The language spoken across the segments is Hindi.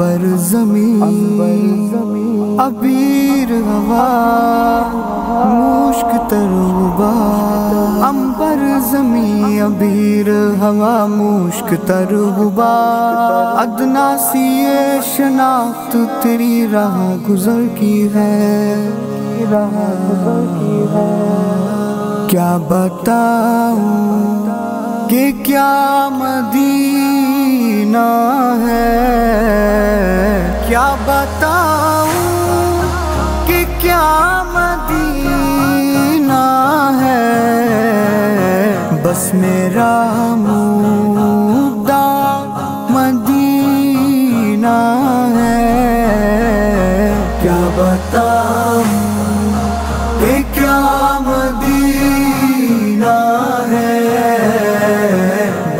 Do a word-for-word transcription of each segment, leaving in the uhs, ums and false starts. अंबर जमीन अबीर हवा मुश्क तरूबा, अंबर जमीन अबीर हवा मुश्क तरूबा। अदना सी शनाख्त तेरी राह गुजर की है, राह गुजर की है। क्या बताऊं कि क्या मदीना है, क्या बताऊं कि क्या मदीना है। बस मेरा मुद्दा मदीना है, क्या बताऊं कि क्या मदीना है।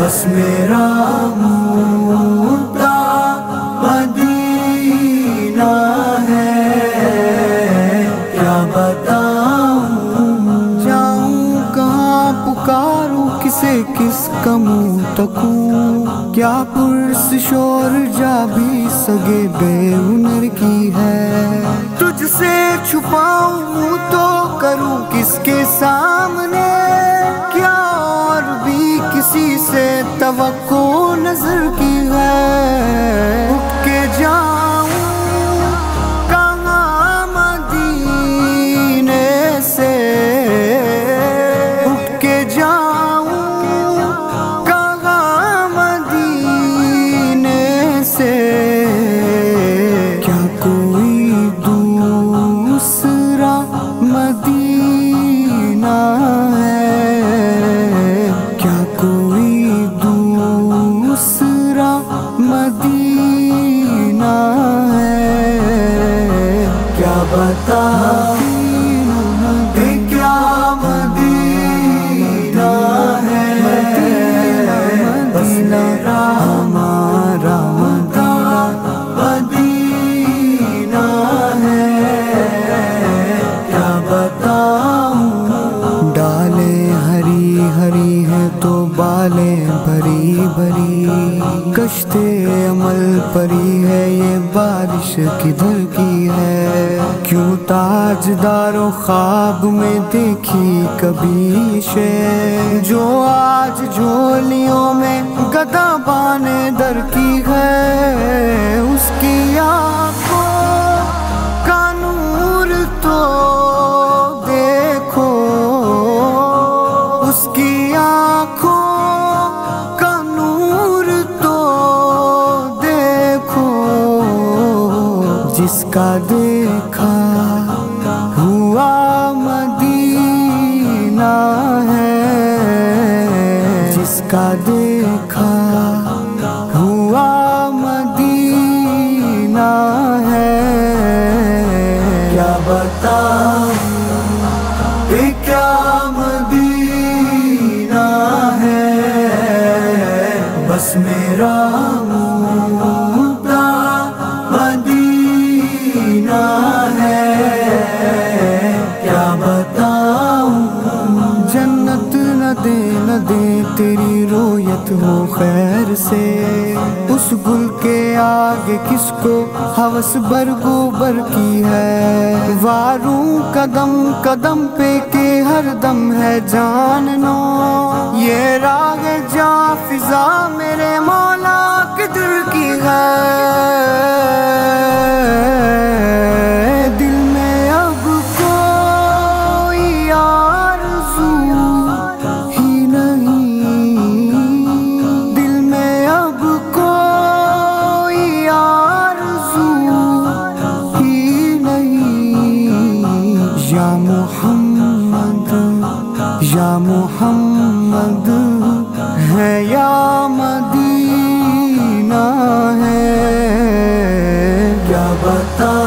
बस मेरा मुद्दा मदीना है, क्या बताऊं जाऊं कहाँ, पुकारूं किसे, किसका मुँह तकूं। क्या पुरस शोर जा भी सगे बेहुनर की है, तुझसे छुपाऊं मुँह तो करूं किसके सामने। क्या किसी से तवक्को नजर की है, उठ के जाऊं कहाँ मदीने से, उठ के जाऊं कहाँ मदीने से। क्या कोई दूसरा मदीना है, मदीना है, क्या बताऊं कि क्या मदीना है। बस मेरा हमारा मदीना है, क्या बताऊं। डाले हरी हरी है तो बाले भरी भरी, कश्ते अमल परी है ये बारिश किधर की है। क्यों ताजदारों ख्वाब में देखी कभी शे, जो आज झोलियों में गदा बाने दर की है। उसकी आंखों का नूर तो देखो, उसकी आंखों जिसका देखा हुआ मदीना है, जिसका देखा हुआ मदीना है। क्या बताऊं ये क्या मदीना है। बस मेरा न दे तेरी रोयत हो खैर से, उस गुल के आगे किसको हवस बरगोबर की है। वारूं कदम कदम पे के हर दम है जान नो, ये राग जा फिजा मेरे मौला के दिल की है। दिल में अब कोई आरज़ू या मोहम्मद है, या मदीना है, क्या बता।